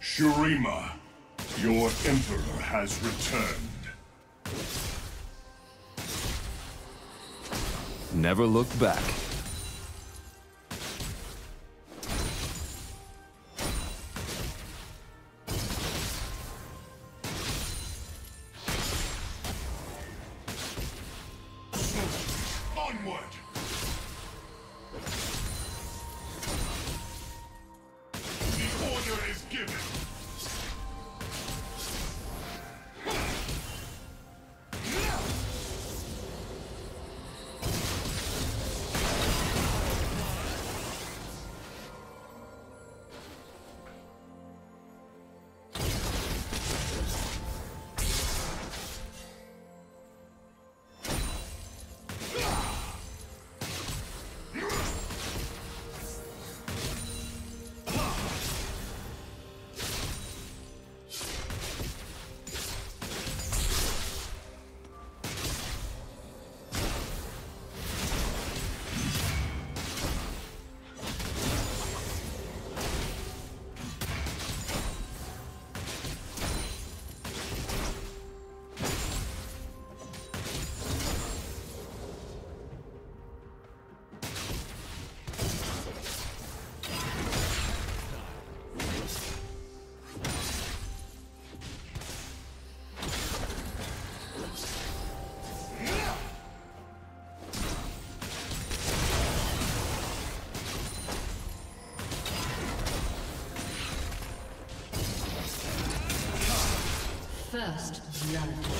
Shurima, your Emperor has returned. Never look back. First love.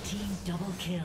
Red team double kill.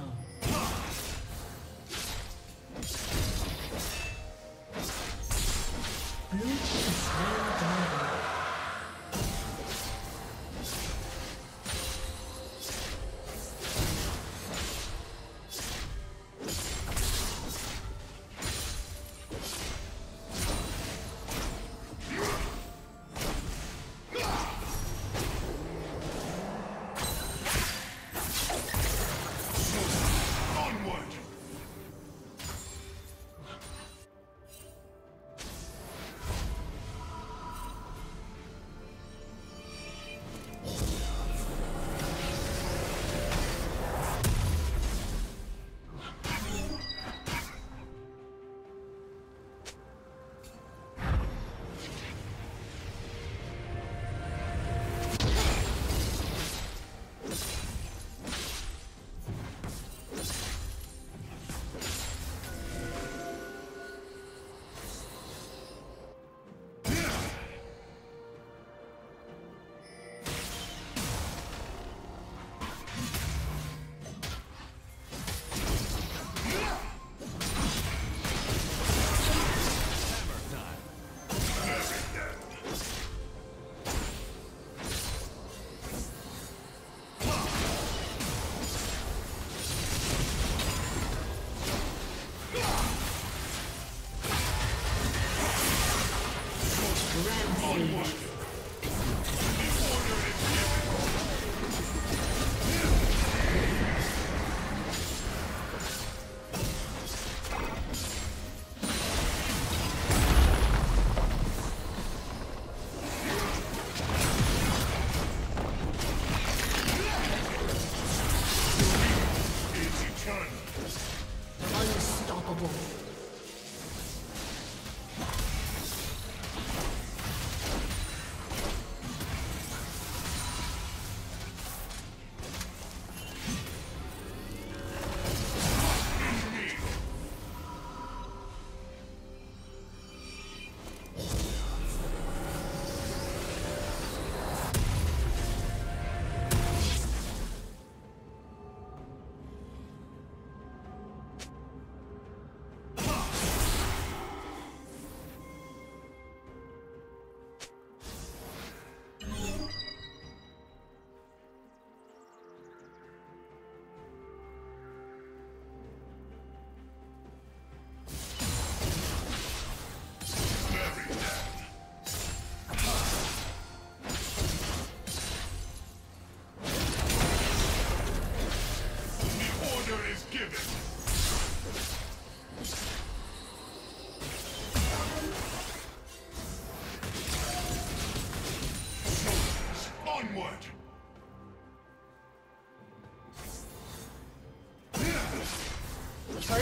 Turret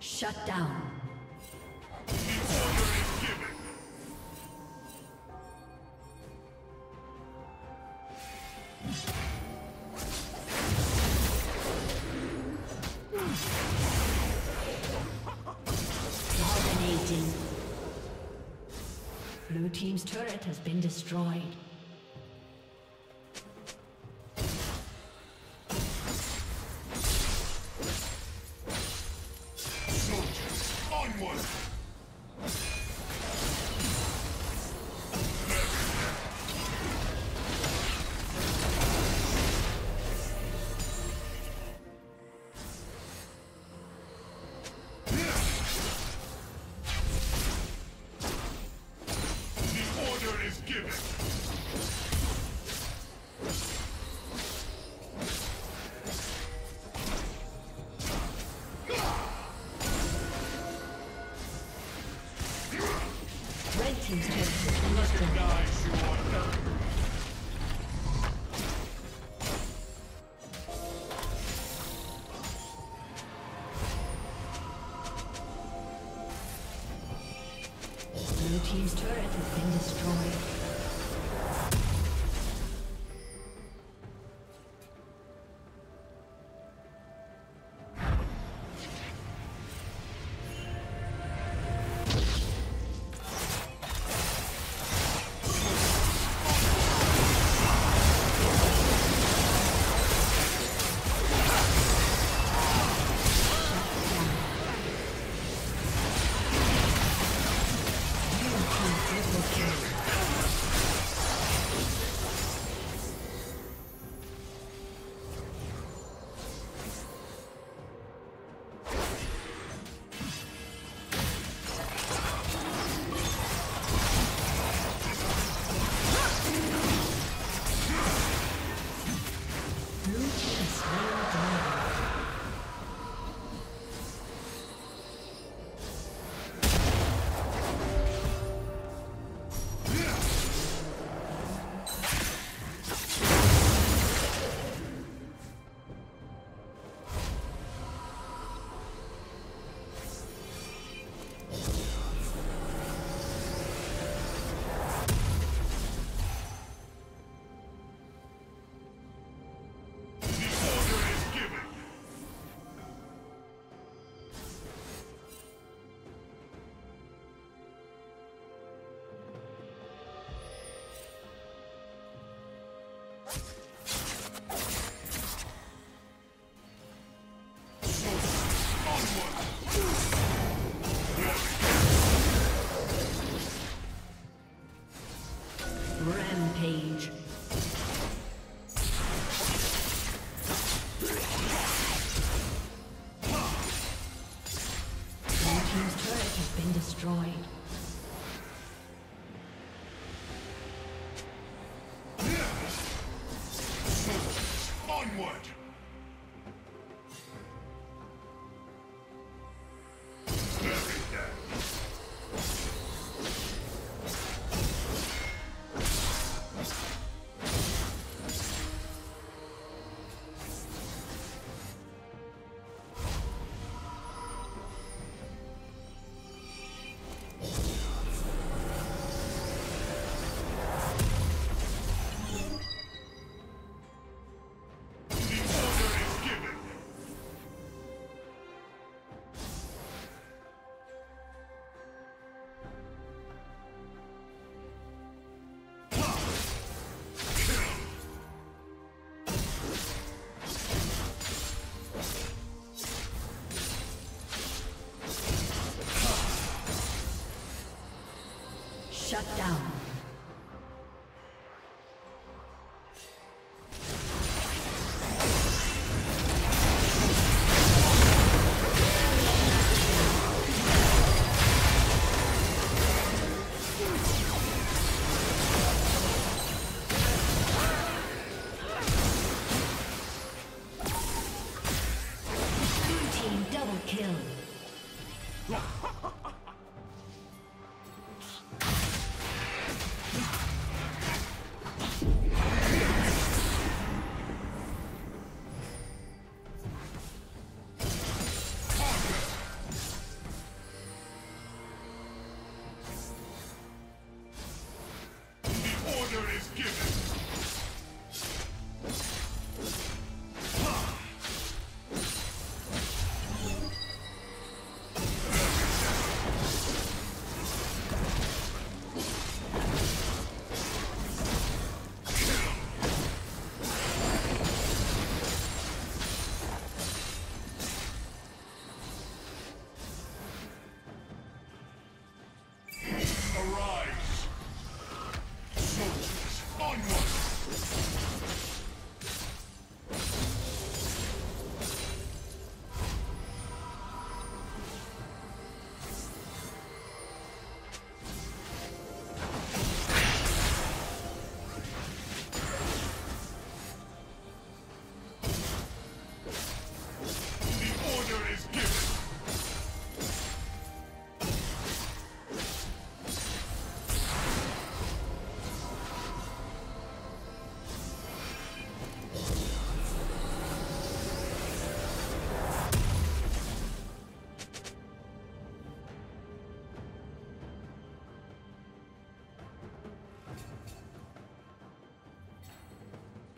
Shut down. Dominating. Blue team's turret has been destroyed. Red team's turret has been destroyed. turret has been destroyed. Shut down.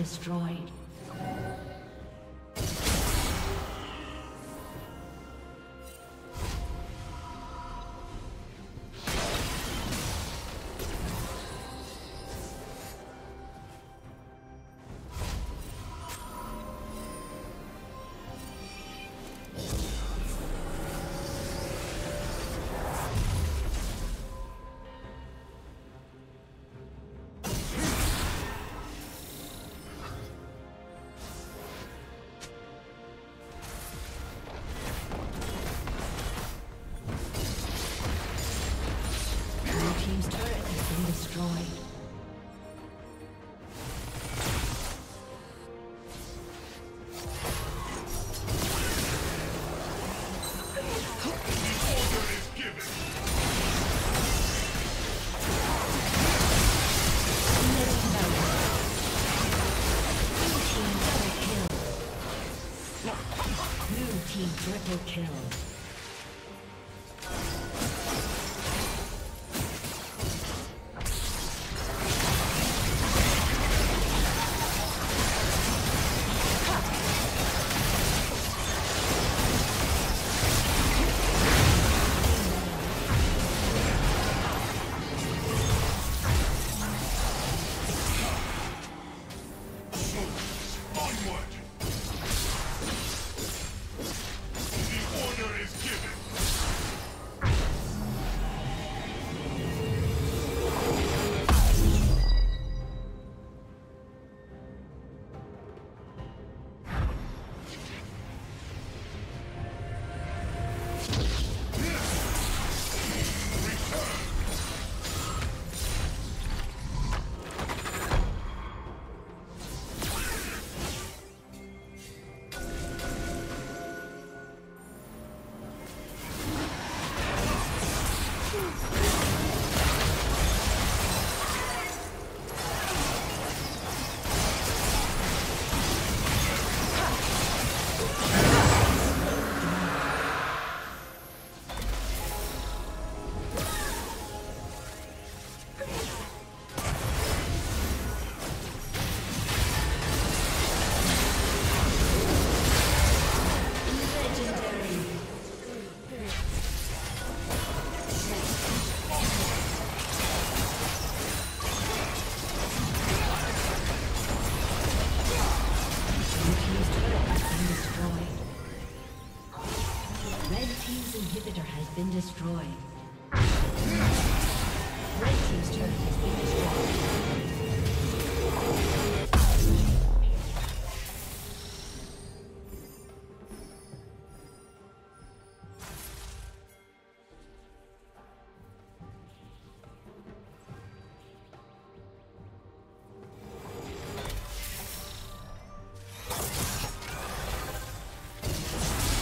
Destroyed. Given. Triple kill. Destroyed. Red team's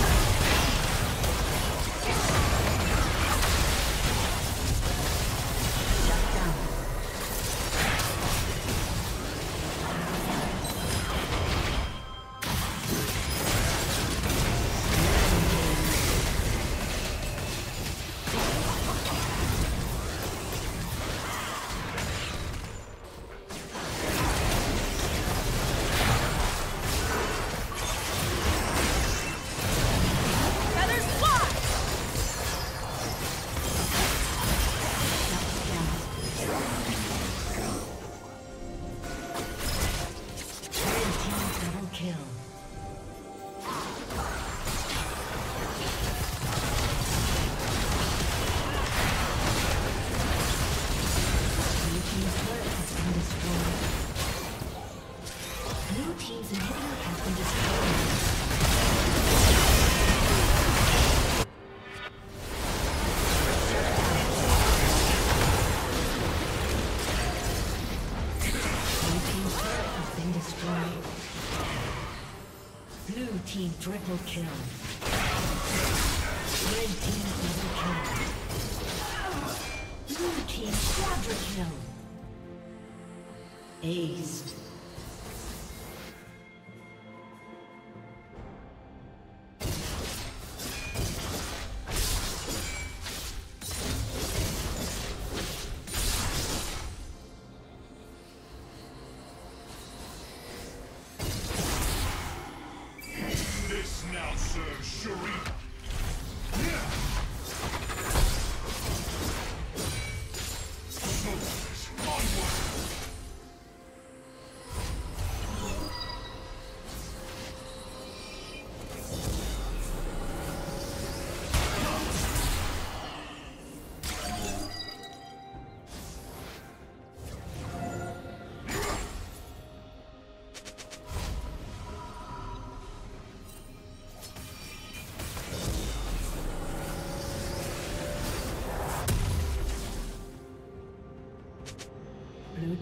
turret has been triple kill. Red team double kill. Blue team quadra kill. Aced. Now serve Shurima. Blue